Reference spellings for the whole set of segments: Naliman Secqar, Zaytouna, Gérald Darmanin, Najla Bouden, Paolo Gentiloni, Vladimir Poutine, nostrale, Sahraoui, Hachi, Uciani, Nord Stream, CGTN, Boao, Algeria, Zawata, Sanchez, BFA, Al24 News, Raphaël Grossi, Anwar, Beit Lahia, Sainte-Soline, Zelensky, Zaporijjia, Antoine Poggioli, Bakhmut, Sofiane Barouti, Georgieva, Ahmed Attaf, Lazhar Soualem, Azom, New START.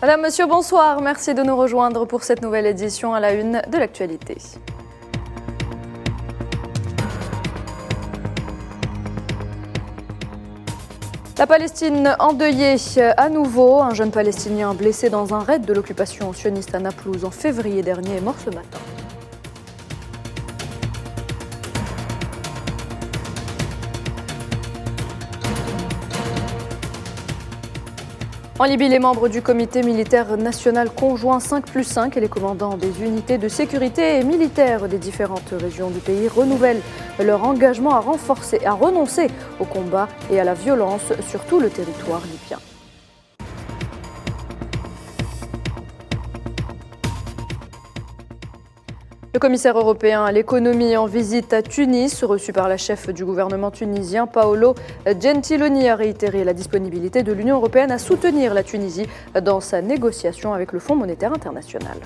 Madame, Monsieur, bonsoir. Merci de nous rejoindre pour cette nouvelle édition à la une de l'actualité. La Palestine endeuillée à nouveau. Un jeune Palestinien blessé dans un raid de l'occupation sioniste à Naplouse en février dernier est mort ce matin. En Libye, les membres du comité militaire national conjoint 5+5 et les commandants des unités de sécurité et militaires des différentes régions du pays renouvellent leur engagement à renoncer au combat et à la violence sur tout le territoire libyen. Le commissaire européen à l'économie en visite à Tunis, reçu par la chef du gouvernement tunisien, Paolo Gentiloni, a réitéré la disponibilité de l'Union européenne à soutenir la Tunisie dans sa négociation avec le Fonds monétaire international.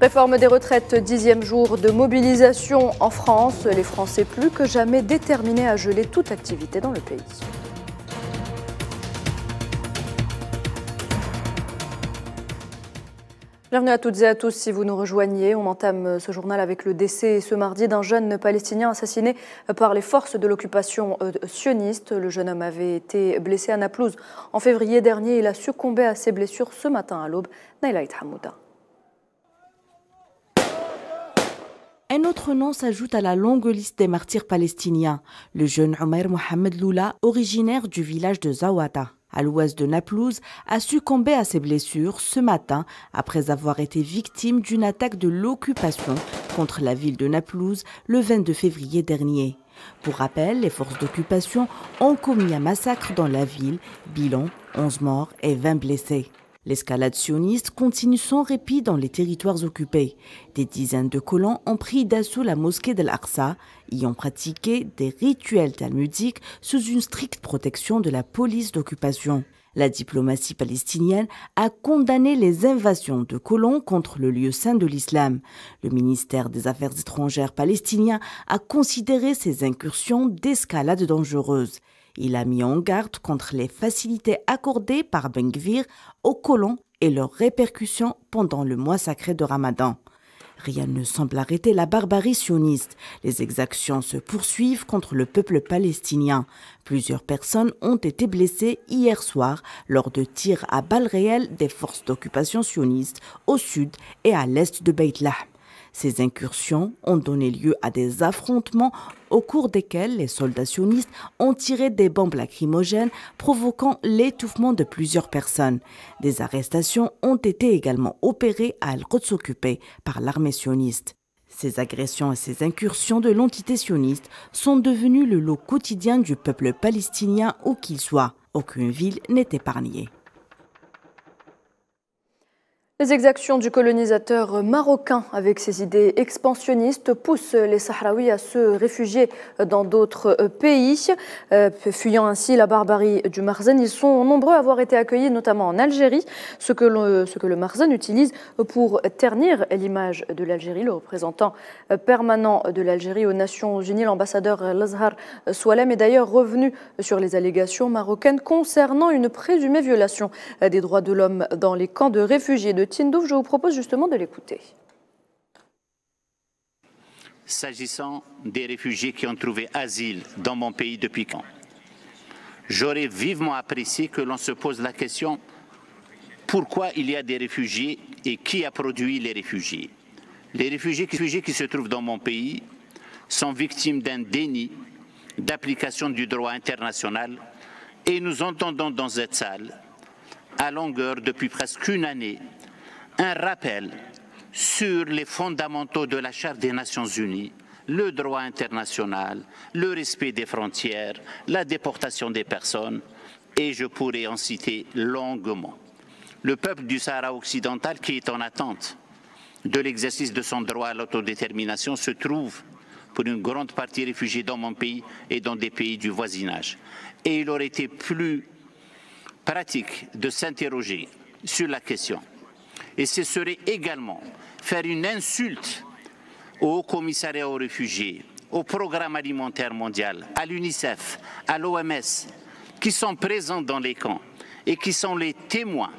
Réforme des retraites, 10e jour de mobilisation en France. Les Français plus que jamais déterminés à geler toute activité dans le pays. Bienvenue à toutes et à tous si vous nous rejoignez. On entame ce journal avec le décès ce mardi d'un jeune Palestinien assassiné par les forces de l'occupation sioniste. Le jeune homme avait été blessé à Naplouse en février dernier. Il a succombé à ses blessures ce matin à l'aube. Najla Al-Mangouch. Un autre nom s'ajoute à la longue liste des martyrs palestiniens, le jeune Omer Mohamed Lula, originaire du village de Zawata, à l'ouest de Naplouse, a succombé à ses blessures ce matin après avoir été victime d'une attaque de l'occupation contre la ville de Naplouse le 22 février dernier. Pour rappel, les forces d'occupation ont commis un massacre dans la ville, bilan 11 morts et 20 blessés. L'escalade sioniste continue sans répit dans les territoires occupés. Des dizaines de colons ont pris d'assaut la mosquée d'Al-Aqsa, y ont pratiqué des rituels talmudiques sous une stricte protection de la police d'occupation. La diplomatie palestinienne a condamné les invasions de colons contre le lieu saint de l'islam. Le ministère des Affaires étrangères palestinien a considéré ces incursions d'escalade dangereuse. Il a mis en garde contre les facilités accordées par Ben Gvir aux colons et leurs répercussions pendant le mois sacré de Ramadan. Rien ne semble arrêter la barbarie sioniste. Les exactions se poursuivent contre le peuple palestinien. Plusieurs personnes ont été blessées hier soir lors de tirs à balles réelles des forces d'occupation sionistes au sud et à l'est de Beit Lahia. Ces incursions ont donné lieu à des affrontements au cours desquels les soldats sionistes ont tiré des bombes lacrymogènes, provoquant l'étouffement de plusieurs personnes. Des arrestations ont été également opérées à Al-Quds occupée par l'armée sioniste. Ces agressions et ces incursions de l'entité sioniste sont devenues le lot quotidien du peuple palestinien où qu'il soit. Aucune ville n'est épargnée. Les exactions du colonisateur marocain avec ses idées expansionnistes poussent les Sahraouis à se réfugier dans d'autres pays, fuyant ainsi la barbarie du Makhzen. Ils sont nombreux à avoir été accueillis, notamment en Algérie, ce que le Makhzen utilise pour ternir l'image de l'Algérie. Le représentant permanent de l'Algérie aux Nations Unies, l'ambassadeur Lazhar Soualem, est d'ailleurs revenu sur les allégations marocaines concernant une présumée violation des droits de l'homme dans les camps de réfugiés de Tindouf. Je vous propose justement de l'écouter. S'agissant des réfugiés qui ont trouvé asile dans mon pays depuis quand, j'aurais vivement apprécié que l'on se pose la question pourquoi il y a des réfugiés et qui a produit les réfugiés. Les réfugiés qui se trouvent dans mon pays sont victimes d'un déni d'application du droit international et nous entendons dans cette salle à longueur depuis presque une année un rappel sur les fondamentaux de la Charte des Nations Unies, le droit international, le respect des frontières, la déportation des personnes, et je pourrais en citer longuement. Le peuple du Sahara occidental, qui est en attente de l'exercice de son droit à l'autodétermination, se trouve pour une grande partie réfugié dans mon pays et dans des pays du voisinage. Et il aurait été plus pratique de s'interroger sur la question. Et ce serait également faire une insulte au Haut-Commissariat aux réfugiés, au Programme alimentaire mondial, à l'UNICEF, à l'OMS, qui sont présents dans les camps et qui sont les témoins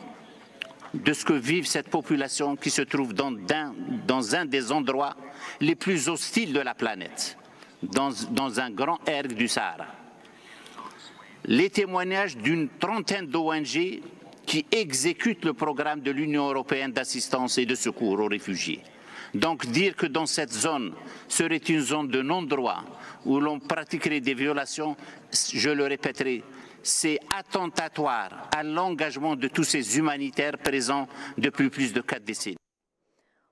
de ce que vit cette population qui se trouve dans un des endroits les plus hostiles de la planète, dans un grand erg du Sahara. Les témoignages d'une trentaine d'ONG qui exécutent le programme de l'Union européenne d'assistance et de secours aux réfugiés. Donc dire que dans cette zone serait une zone de non-droit où l'on pratiquerait des violations, je le répéterai, c'est attentatoire à l'engagement de tous ces humanitaires présents depuis plus de 4 décennies.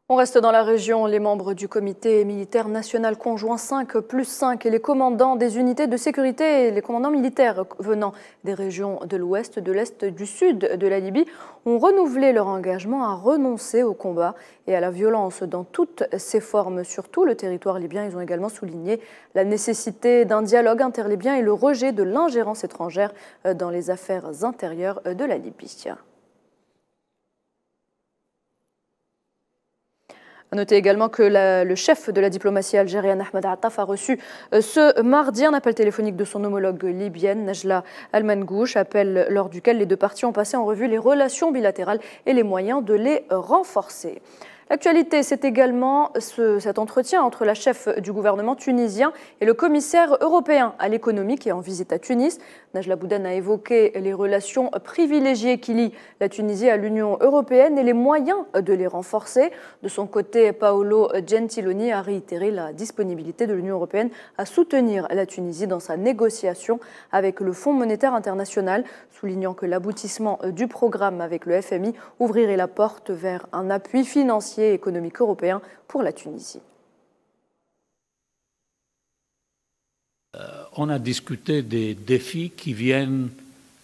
On reste dans la région. Les membres du comité militaire national conjoint 5+5 et les commandants des unités de sécurité et les commandants militaires venant des régions de l'ouest, de l'est, du sud de la Libye ont renouvelé leur engagement à renoncer au combat et à la violence dans toutes ses formes. Sur tout le territoire libyen, ils ont également souligné la nécessité d'un dialogue interlibyen et le rejet de l'ingérence étrangère dans les affaires intérieures de la Libye. Notez également que le chef de la diplomatie algérienne, Ahmed Attaf, a reçu ce mardi un appel téléphonique de son homologue libyenne, Najla Al-Mangouch, appel lors duquel les deux parties ont passé en revue les relations bilatérales et les moyens de les renforcer. L'actualité, c'est également cet entretien entre la chef du gouvernement tunisien et le commissaire européen à l'économie qui est en visite à Tunis. Najla Bouden a évoqué les relations privilégiées qui lient la Tunisie à l'Union européenne et les moyens de les renforcer. De son côté, Paolo Gentiloni a réitéré la disponibilité de l'Union européenne à soutenir la Tunisie dans sa négociation avec le Fonds monétaire international, soulignant que l'aboutissement du programme avec le FMI ouvrirait la porte vers un appui financier et économique européen pour la Tunisie. On a discuté des défis qui viennent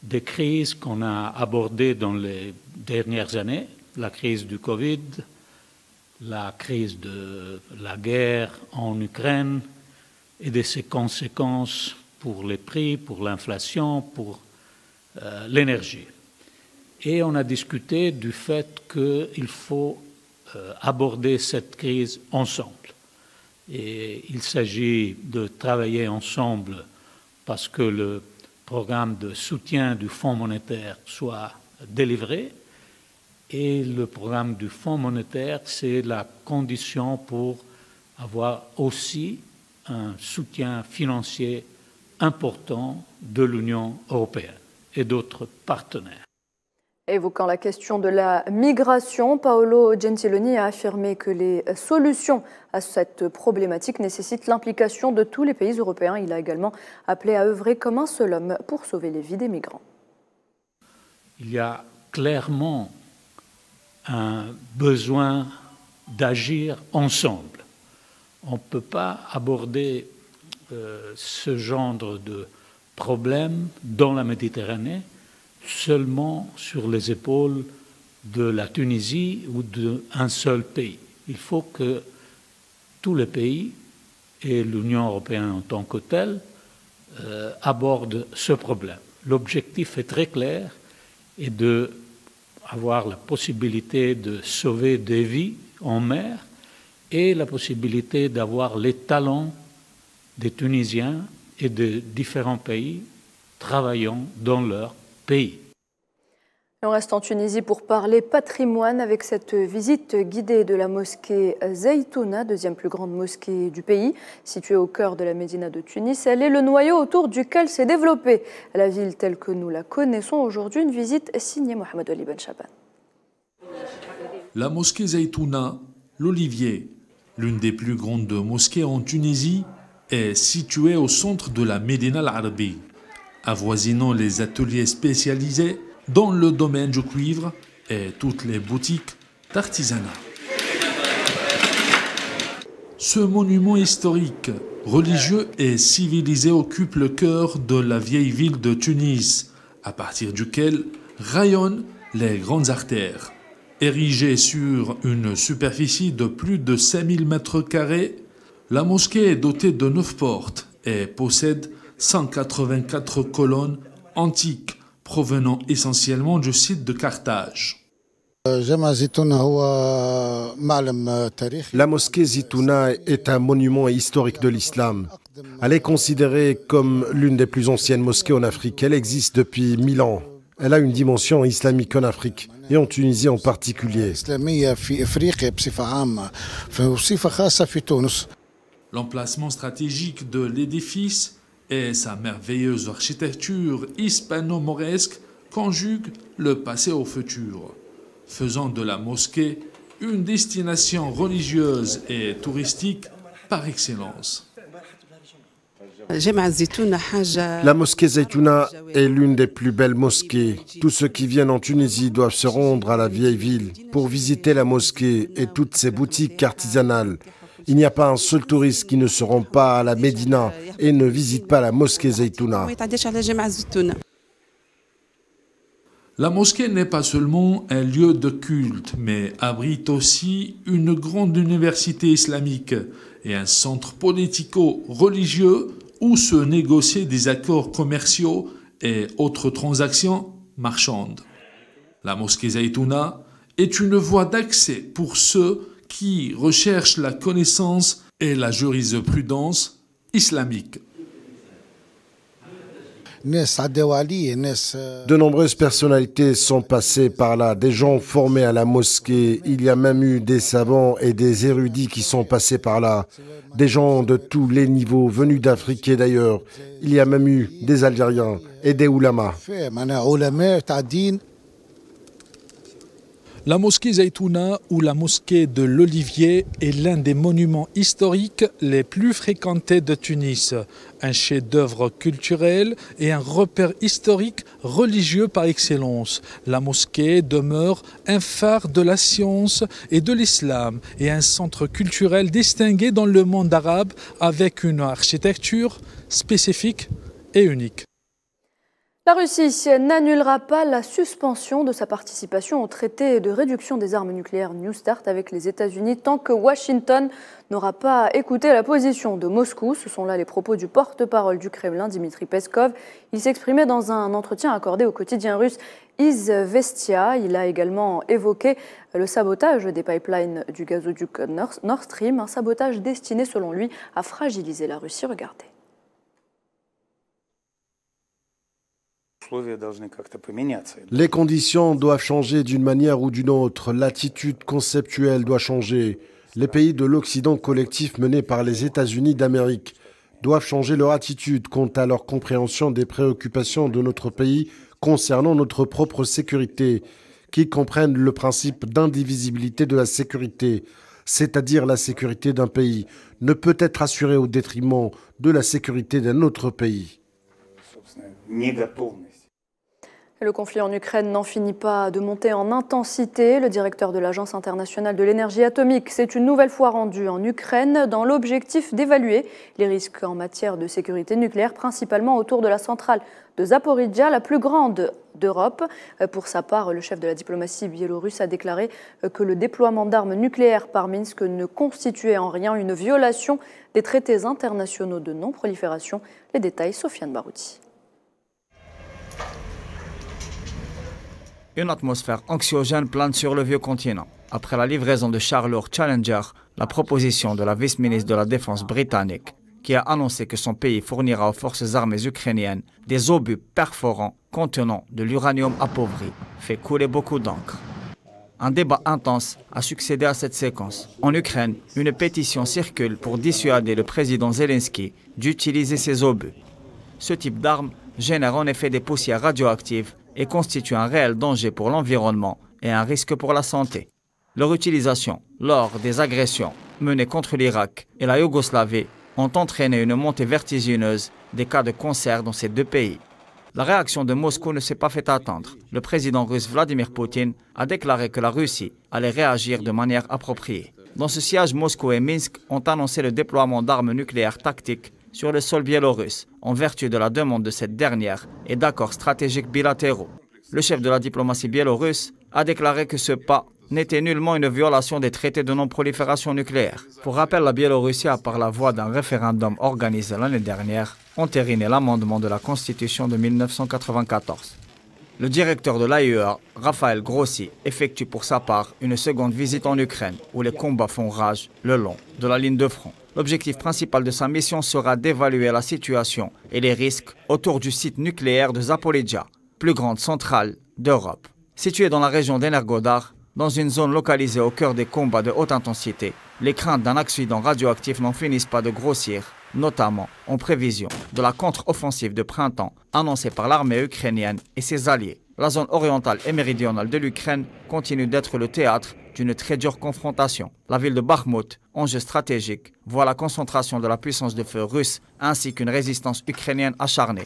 des crises qu'on a abordées dans les dernières années, la crise du Covid, la crise de la guerre en Ukraine et de ses conséquences pour les prix, pour l'inflation, pour l'énergie. Et on a discuté du fait qu'il faut aborder cette crise ensemble. Et il s'agit de travailler ensemble parce que le programme de soutien du Fonds monétaire soit délivré, et le programme du Fonds monétaire, c'est la condition pour avoir aussi un soutien financier important de l'Union européenne et d'autres partenaires. Évoquant la question de la migration, Paolo Gentiloni a affirmé que les solutions à cette problématique nécessitent l'implication de tous les pays européens. Il a également appelé à œuvrer comme un seul homme pour sauver les vies des migrants. Il y a clairement un besoin d'agir ensemble. On ne peut pas aborder ce genre de problème dans la Méditerranée seulement sur les épaules de la Tunisie ou d'un seul pays. Il faut que tous les pays et l'Union européenne en tant que telle abordent ce problème. L'objectif est très clair, est d'avoir la possibilité de sauver des vies en mer et la possibilité d'avoir les talents des Tunisiens et de différents pays travaillant dans leur pays. On reste en Tunisie pour parler patrimoine avec cette visite guidée de la mosquée Zaytouna, deuxième plus grande mosquée du pays, située au cœur de la médina de Tunis. Elle est le noyau autour duquel s'est développée la ville telle que nous la connaissons aujourd'hui. Une visite signée Mohamed Ali Ben Chaban. La mosquée Zaytouna, l'Olivier, l'une des plus grandes mosquées en Tunisie, est située au centre de la médina al-Arabie, avoisinant les ateliers spécialisés dans le domaine du cuivre et toutes les boutiques d'artisanat. Ce monument historique, religieux et civilisé occupe le cœur de la vieille ville de Tunis, à partir duquel rayonnent les grandes artères. Érigée sur une superficie de plus de 5000 mètres carrés, la mosquée est dotée de 9 portes et possède 184 colonnes antiques provenant essentiellement du site de Carthage. La mosquée Zaytouna est un monument historique de l'islam. Elle est considérée comme l'une des plus anciennes mosquées en Afrique. Elle existe depuis 1000 ans. Elle a une dimension islamique en Afrique et en Tunisie en particulier. L'emplacement stratégique de l'édifice et sa merveilleuse architecture hispano-mauresque conjuguent le passé au futur, faisant de la mosquée une destination religieuse et touristique par excellence. La mosquée Zaytouna est l'une des plus belles mosquées. Tous ceux qui viennent en Tunisie doivent se rendre à la vieille ville pour visiter la mosquée et toutes ses boutiques artisanales. Il n'y a pas un seul touriste qui ne se rend pas à la Médina et ne visite pas la mosquée Zaytouna. La mosquée n'est pas seulement un lieu de culte, mais abrite aussi une grande université islamique et un centre politico-religieux où se négociaient des accords commerciaux et autres transactions marchandes. La mosquée Zaytouna est une voie d'accès pour ceux qui recherchent la connaissance et la jurisprudence islamique. De nombreuses personnalités sont passées par là, des gens formés à la mosquée. Il y a même eu des savants et des érudits qui sont passés par là. Des gens de tous les niveaux, venus d'Afrique et d'ailleurs. Il y a même eu des Algériens et des oulamas. La mosquée Zaytouna ou la mosquée de l'Olivier est l'un des monuments historiques les plus fréquentés de Tunis. Un chef-d'œuvre culturel et un repère historique religieux par excellence. La mosquée demeure un phare de la science et de l'islam et un centre culturel distingué dans le monde arabe avec une architecture spécifique et unique. La Russie n'annulera pas la suspension de sa participation au traité de réduction des armes nucléaires New START avec les États-Unis tant que Washington n'aura pas écouté la position de Moscou. Ce sont là les propos du porte-parole du Kremlin, Dmitry Peskov. Il s'exprimait dans un entretien accordé au quotidien russe Izvestia. Il a également évoqué le sabotage des pipelines du gazoduc Nord Stream, un sabotage destiné selon lui à fragiliser la Russie. Regardez. Les conditions doivent changer d'une manière ou d'une autre. L'attitude conceptuelle doit changer. Les pays de l'Occident collectif menés par les États-Unis d'Amérique doivent changer leur attitude quant à leur compréhension des préoccupations de notre pays concernant notre propre sécurité, qui comprennent le principe d'indivisibilité de la sécurité, c'est-à-dire la sécurité d'un pays ne peut être assurée au détriment de la sécurité d'un autre pays. Le conflit en Ukraine n'en finit pas de monter en intensité. Le directeur de l'Agence internationale de l'énergie atomique s'est une nouvelle fois rendu en Ukraine dans l'objectif d'évaluer les risques en matière de sécurité nucléaire, principalement autour de la centrale de Zaporijjia, la plus grande d'Europe. Pour sa part, le chef de la diplomatie biélorusse a déclaré que le déploiement d'armes nucléaires par Minsk ne constituait en rien une violation des traités internationaux de non-prolifération. Les détails, Sofiane Barouti. Une atmosphère anxiogène plane sur le vieux continent. Après la livraison de chars lourds Challenger, la proposition de la vice-ministre de la Défense britannique, qui a annoncé que son pays fournira aux forces armées ukrainiennes des obus perforants contenant de l'uranium appauvri, fait couler beaucoup d'encre. Un débat intense a succédé à cette séquence. En Ukraine, une pétition circule pour dissuader le président Zelensky d'utiliser ces obus. Ce type d'arme génère en effet des poussières radioactives et constitue un réel danger pour l'environnement et un risque pour la santé. Leur utilisation lors des agressions menées contre l'Irak et la Yougoslavie ont entraîné une montée vertigineuse des cas de cancer dans ces deux pays. La réaction de Moscou ne s'est pas fait attendre. Le président russe Vladimir Poutine a déclaré que la Russie allait réagir de manière appropriée. Dans ce sillage, Moscou et Minsk ont annoncé le déploiement d'armes nucléaires tactiques sur le sol biélorusse, en vertu de la demande de cette dernière et d'accords stratégiques bilatéraux. Le chef de la diplomatie biélorusse a déclaré que ce pas n'était nullement une violation des traités de non-prolifération nucléaire. Pour rappel, la Biélorussie a, par la voie d'un référendum organisé l'année dernière, entériné l'amendement de la Constitution de 1994. Le directeur de l'AEA, Raphaël Grossi, effectue pour sa part une seconde visite en Ukraine où les combats font rage le long de la ligne de front. L'objectif principal de sa mission sera d'évaluer la situation et les risques autour du site nucléaire de Zaporijjia, plus grande centrale d'Europe. Située dans la région d'Energodar, dans une zone localisée au cœur des combats de haute intensité, les craintes d'un accident radioactif n'en finissent pas de grossir, notamment en prévision de la contre-offensive de printemps annoncée par l'armée ukrainienne et ses alliés. La zone orientale et méridionale de l'Ukraine continue d'être le théâtre d'une très dure confrontation. La ville de Bakhmut, enjeu stratégique, voit la concentration de la puissance de feu russe ainsi qu'une résistance ukrainienne acharnée.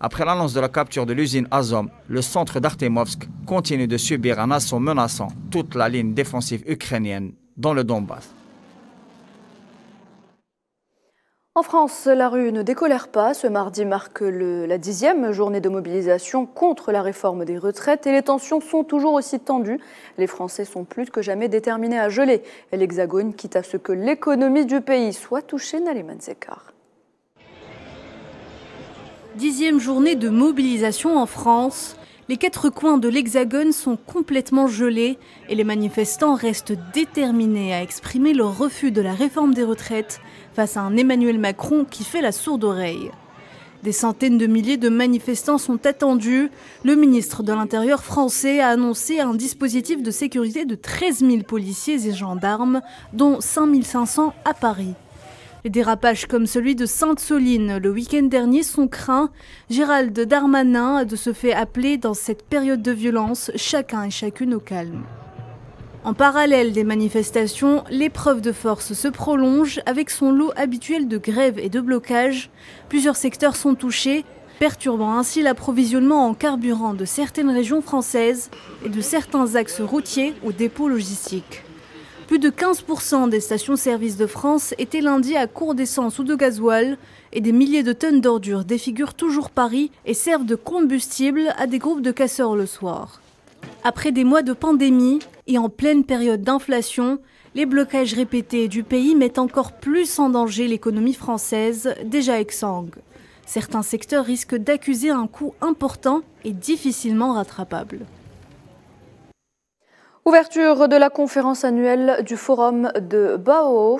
Après l'annonce de la capture de l'usine Azom, le centre d'Artemovsk continue de subir un assaut menaçant toute la ligne défensive ukrainienne dans le Donbass. En France, la rue ne décolère pas. Ce mardi marque la 10e journée de mobilisation contre la réforme des retraites et les tensions sont toujours aussi tendues. Les Français sont plus que jamais déterminés à geler l'Hexagone, quitte à ce que l'économie du pays soit touchée. Naliman Secqar. 10e journée de mobilisation en France. Les quatre coins de l'Hexagone sont complètement gelés et les manifestants restent déterminés à exprimer leur refus de la réforme des retraites face à un Emmanuel Macron qui fait la sourde oreille. Des centaines de milliers de manifestants sont attendus. Le ministre de l'Intérieur français a annoncé un dispositif de sécurité de 13 000 policiers et gendarmes, dont 5 500 à Paris. Les dérapages comme celui de Sainte-Soline le week-end dernier sont craints. Gérald Darmanin a de ce fait appelé dans cette période de violence chacun et chacune au calme. En parallèle des manifestations, l'épreuve de force se prolonge avec son lot habituel de grèves et de blocages. Plusieurs secteurs sont touchés, perturbant ainsi l'approvisionnement en carburant de certaines régions françaises et de certains axes routiers aux dépôts logistiques. Plus de 15% des stations-service de France étaient lundi à court d'essence ou de gasoil et des milliers de tonnes d'ordures défigurent toujours Paris et servent de combustible à des groupes de casseurs le soir. Après des mois de pandémie et en pleine période d'inflation, les blocages répétés du pays mettent encore plus en danger l'économie française, déjà exsangue. Certains secteurs risquent d'accuser un coût important et difficilement rattrapable. Ouverture de la conférence annuelle du forum de Boao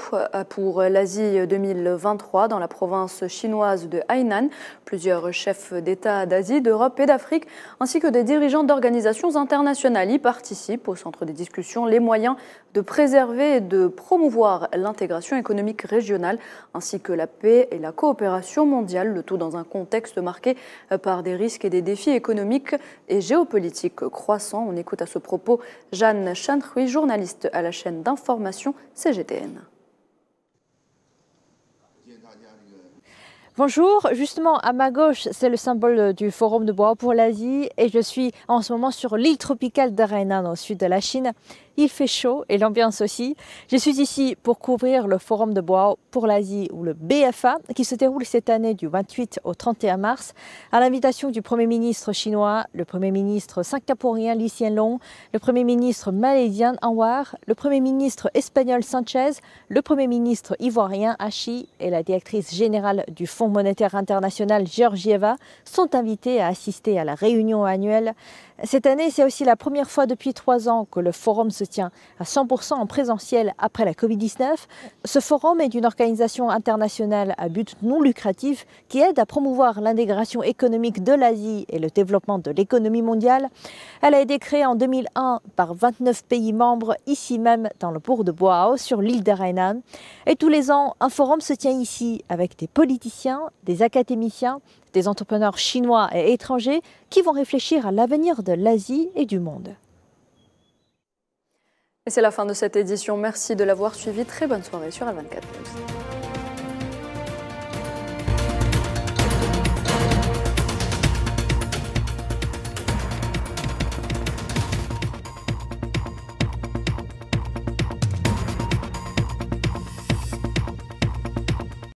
pour l'Asie 2023 dans la province chinoise de Hainan. Plusieurs chefs d'État d'Asie, d'Europe et d'Afrique ainsi que des dirigeants d'organisations internationales y participent. Au centre des discussions, les moyens de préserver et de promouvoir l'intégration économique régionale ainsi que la paix et la coopération mondiale, le tout dans un contexte marqué par des risques et des défis économiques et géopolitiques croissants. On écoute à ce propos Jacques Shanhui, journaliste à la chaîne d'information CGTN. Bonjour, justement à ma gauche, c'est le symbole du forum de Boao pour l'Asie et je suis en ce moment sur l'île tropicale de Hainan au sud de la Chine. Il fait chaud et l'ambiance aussi. Je suis ici pour couvrir le forum de Boao pour l'Asie ou le BFA qui se déroule cette année du 28 au 31 mars à l'invitation du Premier ministre chinois, le Premier ministre singapourien Lee Hsien Loong, le Premier ministre malaisien Anwar, le Premier ministre espagnol Sanchez, le Premier ministre ivoirien Hachi et la directrice générale du Fonds monétaire international Georgieva sont invités à assister à la réunion annuelle. Cette année, c'est aussi la première fois depuis 3 ans que le forum se tient à 100% en présentiel après la Covid-19. Ce forum est d'une organisation internationale à but non lucratif qui aide à promouvoir l'intégration économique de l'Asie et le développement de l'économie mondiale. Elle a été créée en 2001 par 29 pays membres, ici même dans le bourg de Boao, sur l'île de Hainan. Et tous les ans, un forum se tient ici avec des politiciens, des académiciens, des entrepreneurs chinois et étrangers qui vont réfléchir à l'avenir de l'Asie et du monde. Et c'est la fin de cette édition. Merci de l'avoir suivi. Très bonne soirée sur Al24 News.